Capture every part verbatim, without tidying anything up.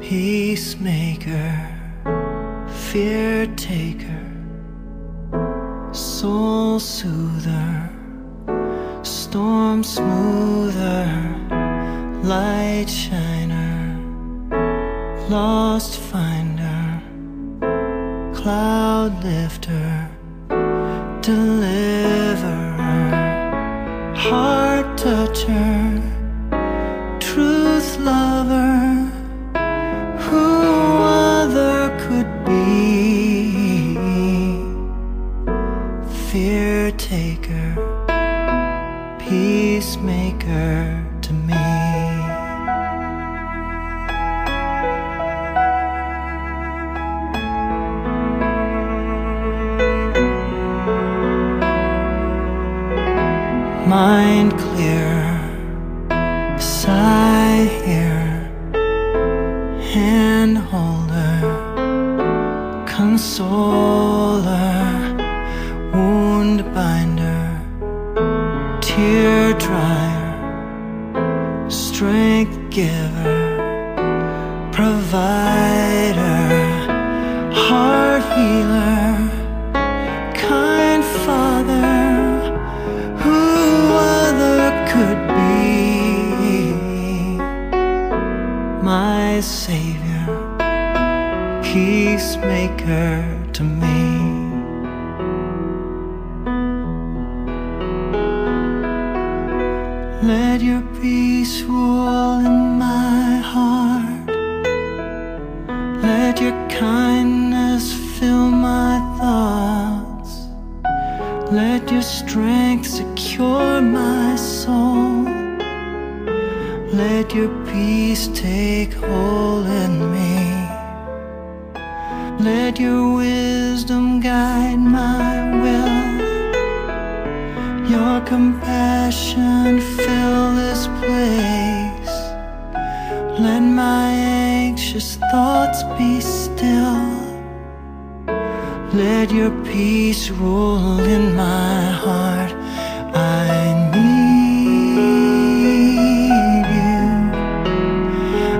Peacemaker, fear taker, soul soother, storm smoother, light shiner, lost finder, cloud lifter, deliverer, heart toucher, truth lover. Fear taker, peacemaker to me. Mind clearer, sigh here, hand holder, consoler, wound binder, tear dryer, strength giver, provider, heart healer, kind father, who other could be? My savior, peacemaker to me. Let your peace rule in my heart. Let your kindness fill my thoughts. Let your strength secure my soul. Let your peace take hold in me. Let your wisdom guide my will. Your compassion fill this place. Let my anxious thoughts be still. Let your peace rule in my heart. I need you.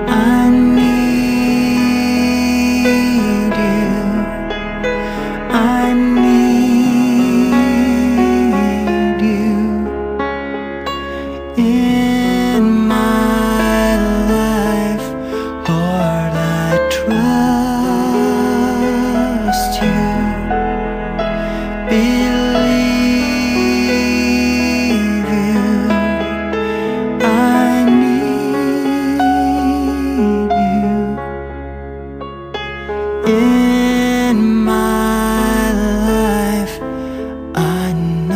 I need you. I need you. In my life, Lord, I trust you. Believe you. I need you. In my life, I know.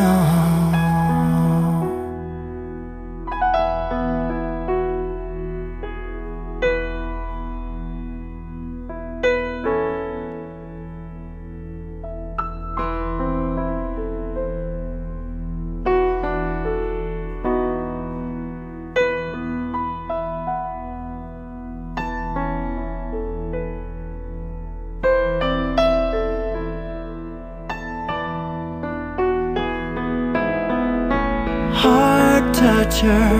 Heart toucher,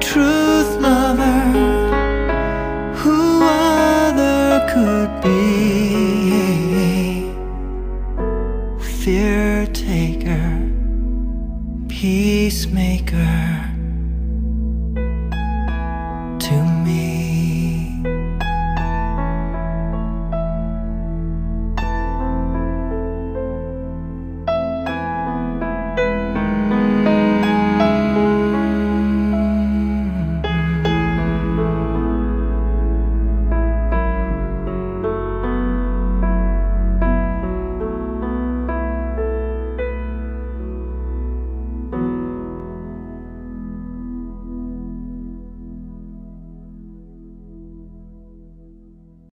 truth lover, who other could be?